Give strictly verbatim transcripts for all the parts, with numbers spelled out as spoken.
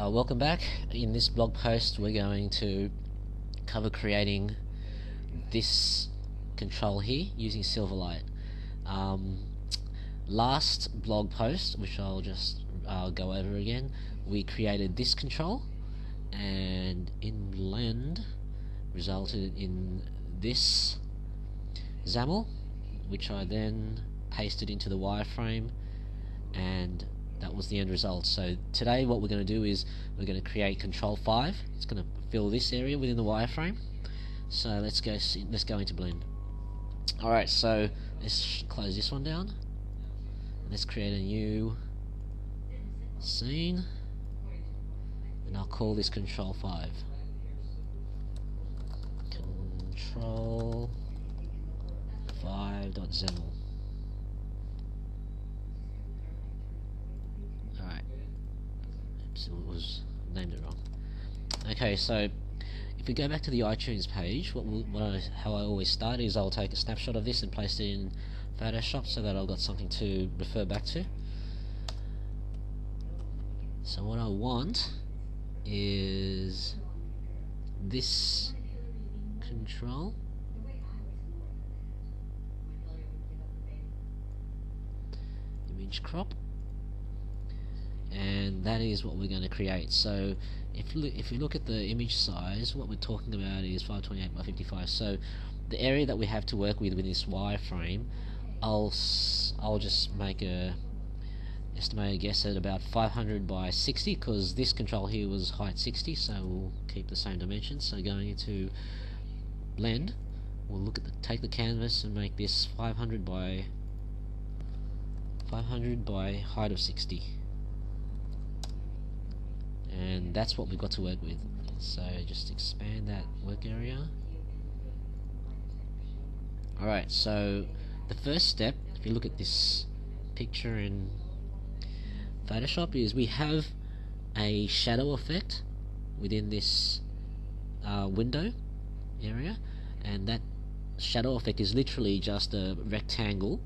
Uh, welcome back. In this blog post we're going to cover creating this control here using Silverlight. Um, last blog post, which I'll just uh, go over again, we created this control and in Blend resulted in this XAML, which I then pasted into the wireframe, and that was the end result. So today what we're going to do is we're going to create control five. It's going to fill this area within the wireframe. So let's go see, let's go into Blend. Alright, so let's close this one down. Let's create a new scene and I'll call this control five. control five dot xaml. It was named it wrong. Okay, so if we go back to the iTunes page, what, we'll, what I, how I always start is I'll take a snapshot of this and place it in Photoshop so that I've got something to refer back to. So what I want is this control. Image crop. And that is what we're going to create. So if you look, if you look at the image size, what we're talking about is five twenty-eight by fifty-five. So the area that we have to work with with this wireframe, I'll I'll just make a estimate, a guess at about five hundred by sixty, because this control here was height sixty, so we'll keep the same dimensions. So going into Blend, we'll look at the, take the canvas and make this five hundred by five hundred by height of sixty. And that's what we've got to work with. So just expand that work area. Alright, so the first step, if you look at this picture in Photoshop, is we have a shadow effect within this uh, window area, and that shadow effect is literally just a rectangle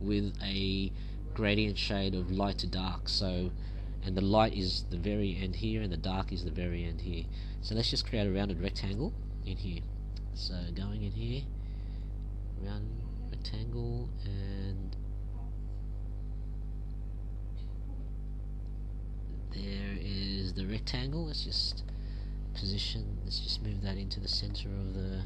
with a gradient shade of light to dark. So and the light is the very end here and the dark is the very end here. So let's just create a rounded rectangle in here. So going in here, round rectangle, and there is the rectangle. Let's just position, let's just move that into the center of the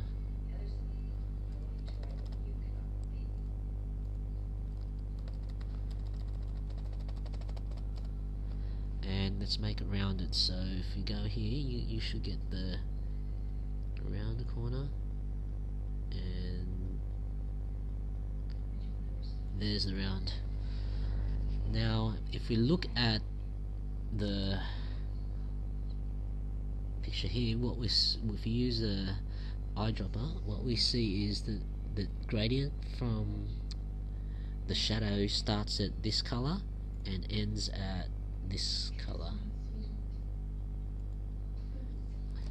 let's make it rounded. So if you go here, you, you should get the around the corner, and there's the round. Now if we look at the picture here, what we if you use the eyedropper, what we see is that the gradient from the shadow starts at this color and ends at this color.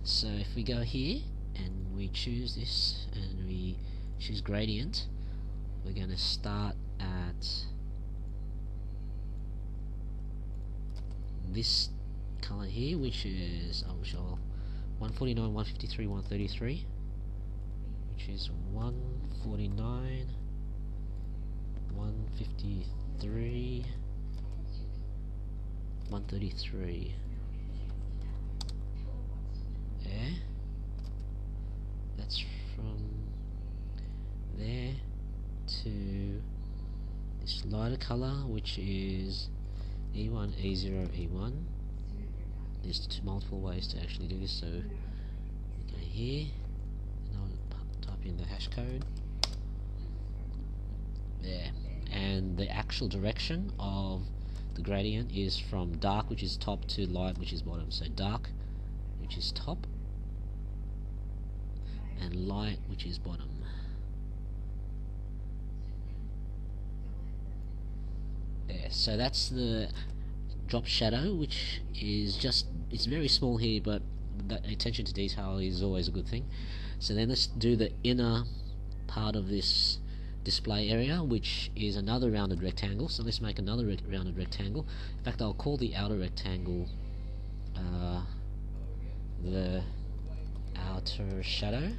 So if we go here and we choose this and we choose gradient, we're going to start at this color here, which is oh, I'll one forty-nine, one fifty-three, one thirty-three, which is one forty-nine, one fifty-three, one thirty-three. Yeah, that's from there to this lighter color, which is E one, E zero, E one. There's two multiple ways to actually do this. So we go here and I'll type in the hash code there, and the actual direction of the gradient is from dark, which is top, to light, which is bottom. So dark, which is top, and light, which is bottom. There. So that's the drop shadow, which is just, it's very small here, but that attention to detail is always a good thing. So then let's do the inner part of this display area, which is another rounded rectangle. So let's make another re rounded rectangle. In fact, I'll call the outer rectangle uh, the outer shadow.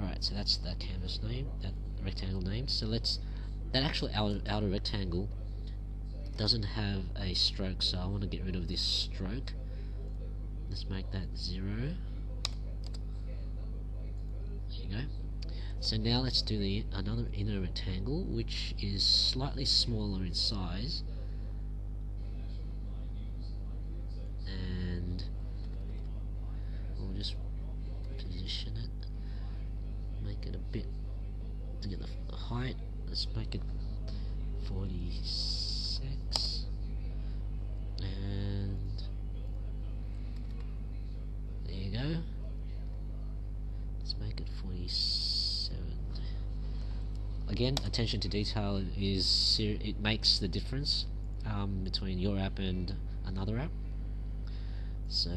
Alright, so that's the canvas name, that rectangle name. So let's, that actual outer, outer rectangle doesn't have a stroke, so I want to get rid of this stroke. Let's make that zero. There you go. So now let's do the another inner rectangle, which is slightly smaller in size, and we'll just position it, make it a bit to get the height. Let's make it forty-six, and there you go. Let's make it forty-seven. Again, attention to detail is, it makes the difference um, between your app and another app. So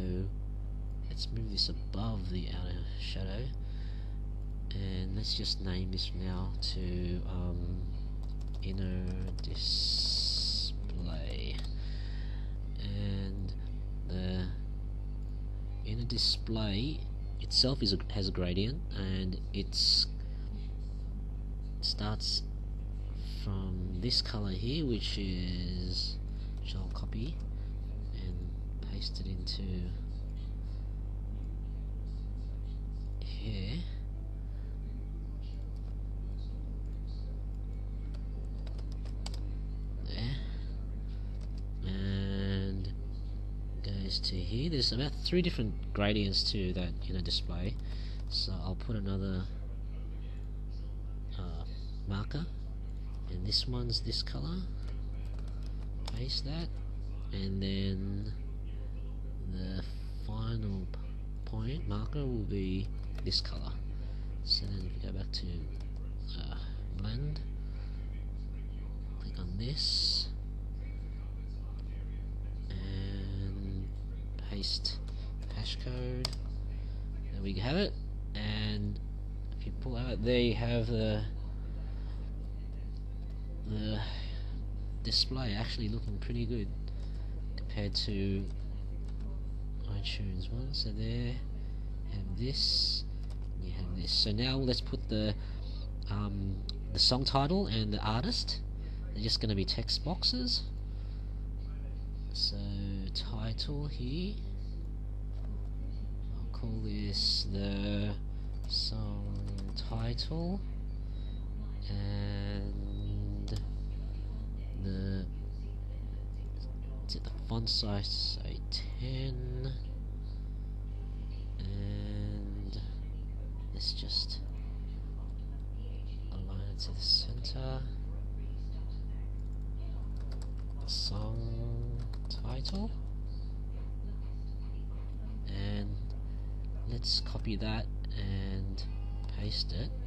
let's move this above the outer shadow, and let's just name this now to um, inner display, and the inner display itself is a, has a gradient, and it's starts from this color here, which is, which I'll copy and paste it into here. To here, there's about three different gradients to that inner display, so I'll put another uh, marker, and this one's this color. Paste that, and then the final point marker will be this color. So then if you go back to uh, Blend, click on this, paste hash code, there we have it. And if you pull out, there you have the the display actually looking pretty good compared to iTunes one. So there you have this, you have this. So now let's put the um, the song title and the artist. They're just going to be text boxes. So title here, I'll call this the song title, and the, is it the font size, say ten, and let's just align it to the center. The song title. Let's copy that and paste it.